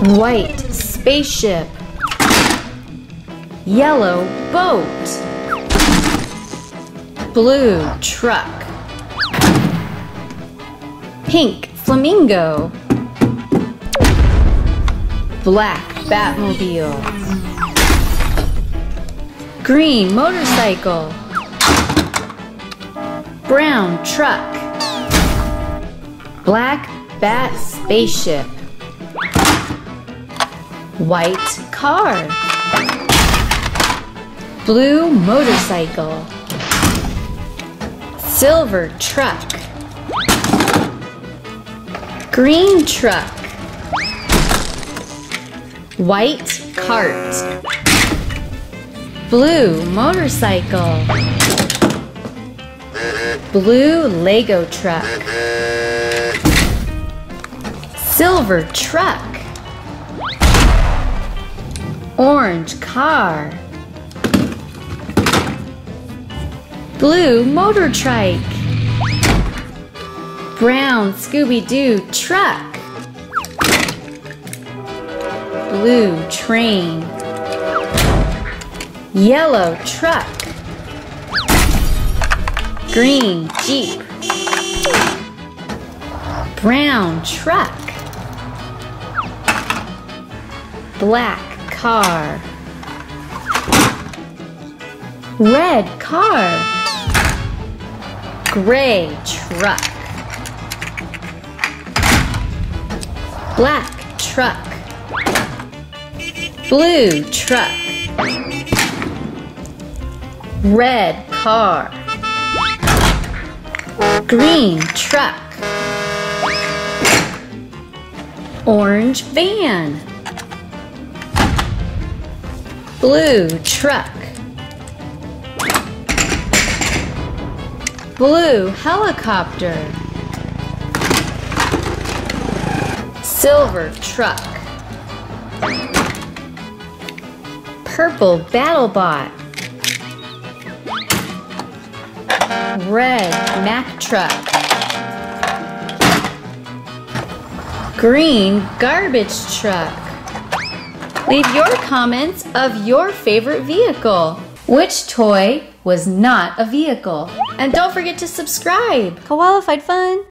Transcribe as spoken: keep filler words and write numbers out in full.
White spaceship. Yellow boat. Blue truck. Pink flamingo. Black Batmobile. Green motorcycle. Brown truck. Black bat spaceship. White car. Blue motorcycle. Silver truck. Green truck. White cart. Blue motorcycle. Blue Lego truck. Silver truck. Orange car. Blue motor trike. Brown Scooby-Doo truck. Blue train. Yellow truck. Green jeep. Brown truck. Black car. Red car. Gray truck. Black truck. Blue truck. Red car. Green truck. Orange van. Blue truck. Blue helicopter. Silver truck. Purple BattleBot. Red Mac truck. Green garbage truck. Leave your comments of your favorite vehicle. Which toy was not a vehicle? And don't forget to subscribe. Koalafied Fun!